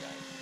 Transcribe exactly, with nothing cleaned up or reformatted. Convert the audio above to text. guys.